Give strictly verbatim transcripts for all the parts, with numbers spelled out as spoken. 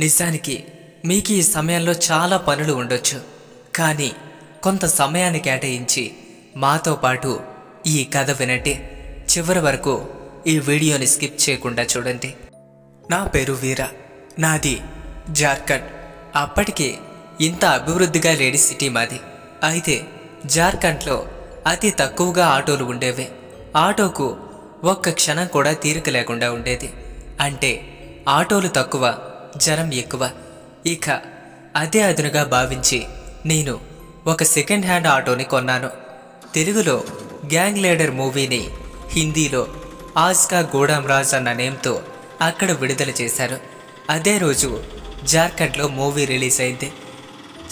నిజానికి మీకు ఈ సమయంలో చాలా పనులు ఉండొచ్చు, కానీ కొంత సమయాన్ని కేటాయించి మాతో పాటు ఈ కథ వినండి. చివరి వరకు ఈ వీడియోని స్కిప్ చేయకుండా చూడండి. నా పేరు వీర, నాది జార్ఖండ్. అప్పటికే ఇంత అభివృద్ధిగా లేని సిటీ మాది. అయితే జార్ఖండ్లో అతి తక్కువగా ఆటోలు ఉండేవి. ఆటోకు ఒక్క క్షణం కూడా తీరిక లేకుండా ఉండేది. అంటే ఆటోలు తక్కువ, జనం ఎక్కువ. ఇక అదే అదునుగా భావించి నేను ఒక సెకండ్ హ్యాండ్ ఆటోని కొన్నాను. తెలుగులో గ్యాంగ్ లీడర్ మూవీని హిందీలో ఆజ్కా గోడామ్ రాజ్ అన్న నేమ్తో అక్కడ విడుదల చేశారు. అదే రోజు జార్ఖండ్లో మూవీ రిలీజ్ అయింది.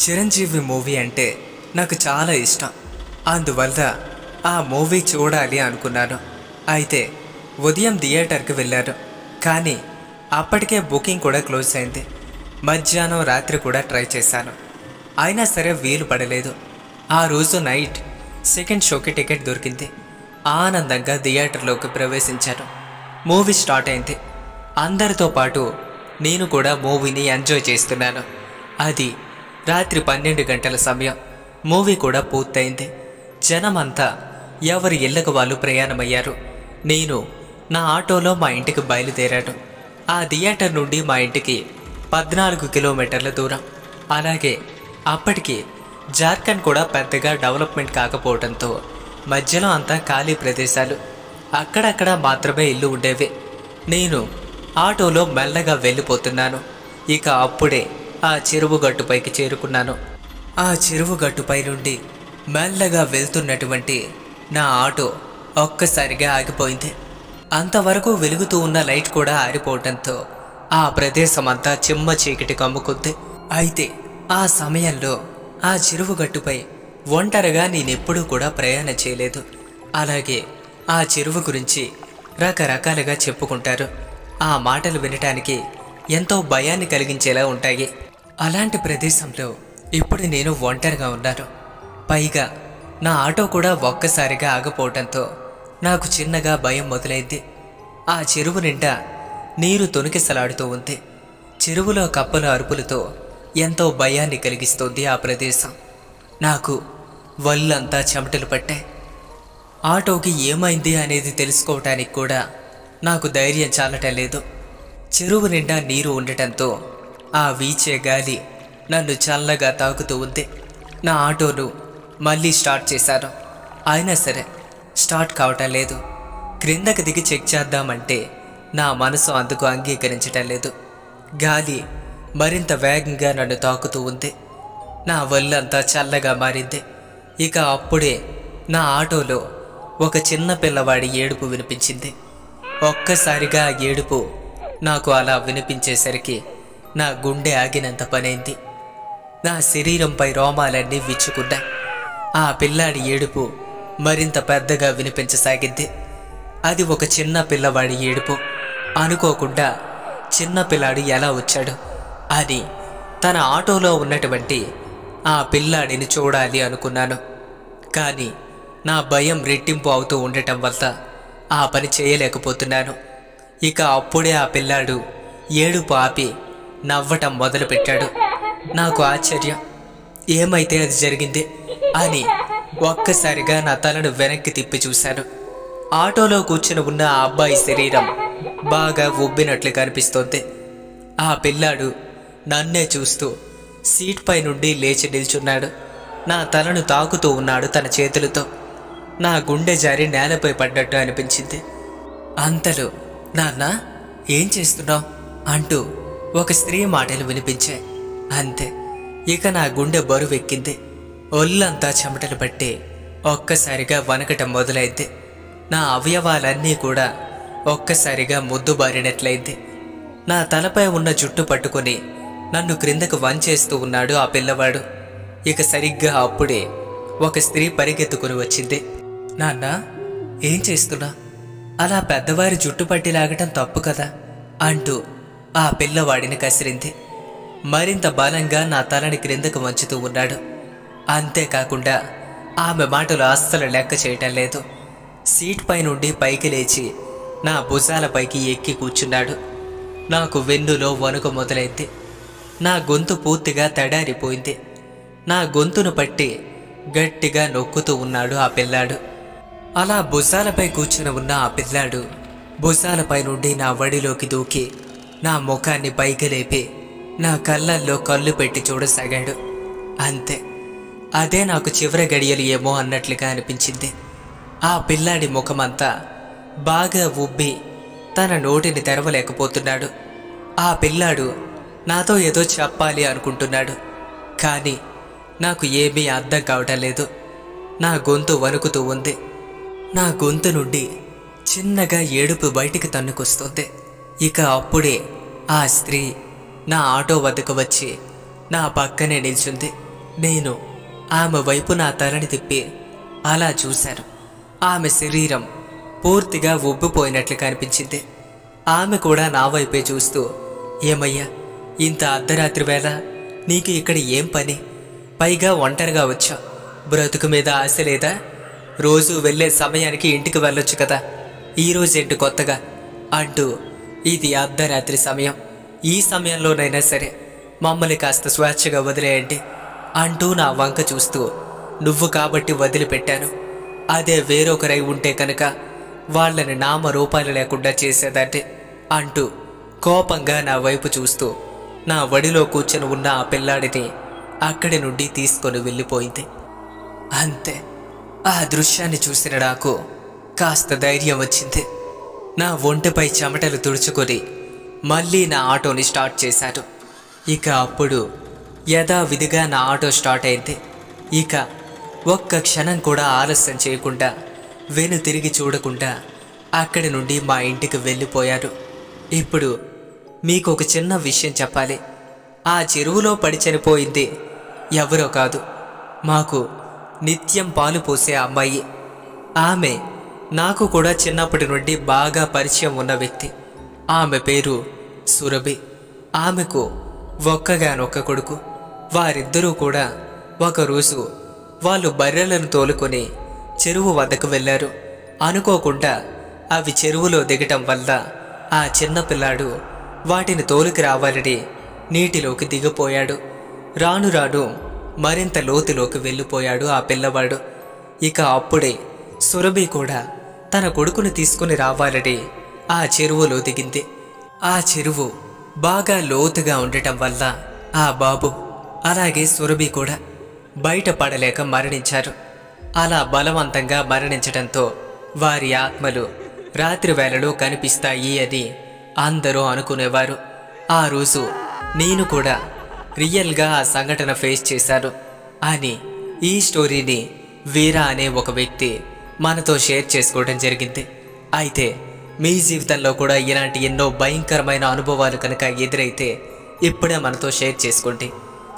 చిరంజీవి మూవీ అంటే నాకు చాలా ఇష్టం. అందువల్ల ఆ మూవీ చూడాలి అనుకున్నాను. అయితే ఉదయం థియేటర్కి వెళ్ళాను, కానీ అప్పటికే బుకింగ్ కూడా క్లోజ్ అయింది. మధ్యాహ్నం రాత్రి కూడా ట్రై చేశాను, అయినా సరే వీలు పడలేదు. ఆ రోజు నైట్ సెకండ్ షోకి టికెట్ దొరికింది. ఆనందంగా థియేటర్లోకి ప్రవేశించాను. మూవీ స్టార్ట్ అయింది. అందరితో పాటు నేను కూడా మూవీని ఎంజాయ్ చేస్తున్నాను. అది రాత్రి పన్నెండు గంటల సమయం. మూవీ కూడా పూర్తయింది. జనమంతా ఎవరి ఇళ్ళకు వాళ్ళు ప్రయాణమయ్యారు. నేను నా ఆటోలో మా ఇంటికి బయలుదేరాను. ఆ థియేటర్ నుండి మా ఇంటికి పద్నాలుగు కిలోమీటర్ల దూరం. అలాగే అప్పటికి జార్ఖండ్ కూడా పెద్దగా డెవలప్మెంట్ కాకపోవడంతో మధ్యలో అంతా ఖాళీ ప్రదేశాలు, అక్కడక్కడ మాత్రమే ఇల్లు ఉండేవి. నేను ఆటోలో మెల్లగా వెళ్ళిపోతున్నాను. ఇక అప్పుడే ఆ చెరువు గట్టుపైకి చేరుకున్నాను. ఆ చెరువు గట్టుపై నుండి మెల్లగా వెళ్తున్నటువంటి నా ఆటో ఒక్కసారిగా ఆగిపోయింది. అంతవరకు వెలుగుతూ ఉన్న లైట్ కూడా ఆరిపోవడంతో ఆ ప్రదేశం అంతా చిమ్మ చీకటి కమ్ముకుంది. అయితే ఆ సమయంలో ఆ చెరువు గట్టుపై ఒంటరిగా నేనెప్పుడూ కూడా ప్రయాణం చేయలేదు. అలాగే ఆ చెరువు గురించి రకరకాలుగా చెప్పుకుంటారు. ఆ మాటలు వినటానికి ఎంతో భయాన్ని కలిగించేలా ఉంటాయి. అలాంటి ప్రదేశంలో ఇప్పుడు నేను ఒంటరిగా ఉన్నాను. పైగా నా ఆటో కూడా ఒక్కసారిగా ఆగిపోవడంతో నాకు చిన్నగా భయం మొదలైంది. ఆ చెరువు నిండా నీరు తొణికిసలాడుతూ ఉంది. చెరువులో కప్పల అరుపులతో ఎంతో భయాన్ని కలిగిస్తుంది ఆ ప్రదేశం. నాకు వళ్ళంతా చెమటలు పట్టాయి. ఆటోకి ఏమైంది అనేది తెలుసుకోవటానికి కూడా నాకు ధైర్యం చాలటం లేదు. చెరువు నిండా నీరు ఉండటంతో ఆ వీచే గాలి నన్ను చల్లగా తాకుతూ ఉంది. నా ఆటోను మళ్ళీ స్టార్ట్ చేశాను, అయినా సరే స్టార్ట్ కావటం లేదు. క్రిందకి దిగి చెక్ చేద్దామంటే నా మనసు అందుకు అంగీకరించటం లేదు. గాలి మరింత వేగంగా నన్ను తాకుతూ ఉంది. నా ఒళ్ళంతా చల్లగా మారింది. ఇక అప్పుడే నా ఆటోలో ఒక చిన్న పిల్లవాడి ఏడుపు వినిపించింది. ఒక్కసారిగా ఆ ఏడుపు నాకు అలా వినిపించేసరికి నా గుండె ఆగినంత పనైంది. నా శరీరంపై రోమాలన్నీ విచ్చుకున్నాయి. ఆ పిల్లాడి ఏడుపు మరింత పెద్దగా వినిపించసాగింది. అది ఒక చిన్న పిల్లవాడి ఏడుపు. అనుకోకుండా చిన్న పిల్లాడు ఎలా వచ్చాడు అని తన ఆటోలో ఉన్నటువంటి ఆ పిల్లాడిని చూడాలి అనుకున్నాను. కానీ నా భయం రెట్టింపు అవుతూ ఉండటం వల్ల ఆ పని చేయలేకపోతున్నాను. ఇక అప్పుడే ఆ పిల్లాడు ఏడుపు ఆపి నవ్వటం మొదలుపెట్టాడు. నాకు ఆశ్చర్యం, ఏమైతే అది జరిగింది అని ఒక్కసారిగా నా తలను వెనక్కి తిప్పి చూశాను. ఆటోలో కూర్చుని ఉన్న ఆ అబ్బాయి శరీరం బాగా ఉబ్బినట్లు కనిపిస్తోంది. ఆ పిల్లాడు నన్నే చూస్తూ సీట్ పై నుండి లేచి నిల్చున్నాడు. నా తలను తాకుతూ ఉన్నాడు తన చేతులతో. నా గుండె జారి నేలపై పడ్డట్టు అనిపించింది. అంతలో నాన్న ఏం చేస్తున్నావు అంటూ ఒక స్త్రీ మాటలు వినిపించాయి. అంతే, ఇక నా గుండె బరువెక్కింది. ఒళ్ళంతా చెమటలు పట్టి ఒక్కసారిగా వణకటం మొదలైంది. నా అవయవాలన్నీ కూడా ఒక్కసారిగా ముద్దుబారినట్లయింది. నా తలపై ఉన్న జుట్టు పట్టుకొని నన్ను క్రిందకు వంచేస్తూ ఉన్నాడు ఆ పిల్లవాడు. ఇక సరిగ్గా అప్పుడే ఒక స్త్రీ పరిగెత్తుకుని వచ్చింది. నాన్న ఏం చేస్తున్నా, అలా పెద్దవారి జుట్టు పట్టి లాగటం తప్పు కదా అంటూ ఆ పిల్లవాడిని కసిరింది. మరింత బలంగా నా తలని క్రిందకు వంచుతూ ఉన్నాడు. అంతేకాకుండా ఆమె మాటలు అస్సలు లెక్క చేయటం లేదు. సీట్ పై నుండి పైకి లేచి నా భుజాలపైకి ఎక్కి కూర్చున్నాడు. నాకు వెన్నులో వణుకు మొదలైంది. నా గొంతు పూర్తిగా తడారిపోయింది. నా గొంతును పట్టి గట్టిగా నొక్కుతూ ఉన్నాడు ఆ పిల్లాడు. అలా భుజాలపై కూర్చుని ఉన్న ఆ పిల్లాడు భుజాలపై నుండి నా వడిలోకి దూకి నా ముఖాన్ని పైకి లేపి నా కళ్ళల్లో కళ్ళు పెట్టి చూడసాగాడు. అంతే, అదే నాకు చివరి గడియలు ఏమో అన్నట్లుగా అనిపించింది. ఆ పిల్లాడి ముఖమంతా బాగా ఉబ్బి తన నోటిని తెరవలేకపోతున్నాడు. ఆ పిల్లాడు నాతో ఏదో చెప్పాలి అనుకుంటున్నాడు, కానీ నాకు ఏమీ అర్థం కావటం లేదు. నా గొంతు వణుకుతూ ఉంది. నా గొంతు నుండి చిన్నగా ఏడుపు బయటికి తన్నుకొస్తుంది. ఇక అప్పుడే ఆ స్త్రీ నా ఆటో వద్దకు వచ్చి నా పక్కనే నిల్చుంది. నేను ఆమె వైపు నా తలని తిప్పి అలా చూశాను. ఆమె శరీరం పూర్తిగా ఉబ్బిపోయినట్లు కనిపించింది. ఆమె కూడా నా వైపే చూస్తూ, ఏమయ్యా ఇంత అర్ధరాత్రి వేళ నీకు ఇక్కడ ఏం పని? పైగా ఒంటరిగా వచ్చా, బ్రతుకు మీద ఆశ లేదా? రోజు వెళ్ళే సమయానికి ఇంటికి వెళ్ళొచ్చు కదా, ఈరోజేంటి కొత్తగా అంటూ, ఇది అర్ధరాత్రి సమయం, ఈ సమయంలోనైనా సరే మమ్మల్ని కాస్త స్వేచ్ఛగా వదిలేయండి అంటూ నా వంక చూస్తూ, నువ్వు కాబట్టి వదిలిపెట్టాను, అదే వేరొకరై ఉంటే కనుక వాళ్ళని నామరూపాలు లేకుండా చేసేదంటే అంటూ కోపంగా నా వైపు చూస్తూ నా వడిలో కూర్చొని ఉన్న ఆ పిల్లాడిని అక్కడి నుండి తీసుకొని వెళ్ళిపోయింది. అంతే, ఆ దృశ్యాన్ని చూసిన నాకు కాస్త ధైర్యం వచ్చింది. నా ఒంటిపై చెమటలు తుడుచుకొని మళ్ళీ నా ఆటోని స్టార్ట్ చేశాను. ఇక అప్పుడు యథావిధిగా నా ఆటో స్టార్ట్ అయింది. ఇక ఒక్క క్షణం కూడా ఆలస్యం చేయకుండా వెను తిరిగి చూడకుండా అక్కడి నుండి మా ఇంటికి వెళ్ళిపోయారు. ఇప్పుడు మీకు ఒక చిన్న విషయం చెప్పాలి. ఆ చెరువులో పడి చనిపోయింది ఎవరో కాదు, మాకు నిత్యం పాలు పోసే అమ్మాయి. ఆమె నాకు కూడా చిన్నప్పటి నుండి బాగా పరిచయం ఉన్న వ్యక్తి. ఆమె పేరు సురభి. ఆమెకు ఒక్కగానొక్క కొడుకు. వారిద్దరూ కూడా ఒకరోజు వాళ్ళు బర్రెలను తోలుకొని చెరువు వద్దకు వెళ్ళారు. అనుకోకుండా అవి చెరువులో దిగటం వల్ల ఆ చిన్నపిల్లాడు వాటిని తోలుకి రావాలని నీటిలోకి దిగిపోయాడు. రాను రాను మరింత లోతులోకి వెళ్ళిపోయాడు ఆ పిల్లవాడు. ఇక అప్పుడే సురభి కూడా తన కొడుకుని తీసుకుని రావాలని ఆ చెరువులో దిగింది. ఆ చెరువు బాగా లోతుగా ఉండటం వల్ల ఆ బాబు అలాగే సురభి కూడా బయటపడలేక మరణించారు. అలా బలవంతంగా మరణించడంతో వారి ఆత్మలు రాత్రి వేళలో కనిపిస్తాయి అని అందరూ అనుకునేవారు. ఆ రోజు నేను కూడా రియల్గా ఆ సంఘటన ఫేస్ చేశాను అని ఈ స్టోరీని వీరా అనే ఒక వ్యక్తి మనతో షేర్ చేసుకోవడం జరిగింది. అయితే మీ జీవితంలో కూడా ఇలాంటి ఎన్నో భయంకరమైన అనుభవాలు కనుక ఎదురైతే ఇప్పుడే మనతో షేర్ చేసుకోండి.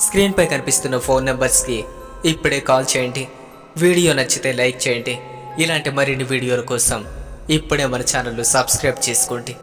స్క్రీన్పై కనిపిస్తున్న ఫోన్ నెంబర్స్కి ఇప్పుడే కాల్ చేయండి. వీడియో నచ్చితే లైక్ చేయండి. ఇలాంటి మరిన్ని వీడియోల కోసం ఇప్పుడే మన ఛానల్ను సబ్స్క్రైబ్ చేసుకోండి.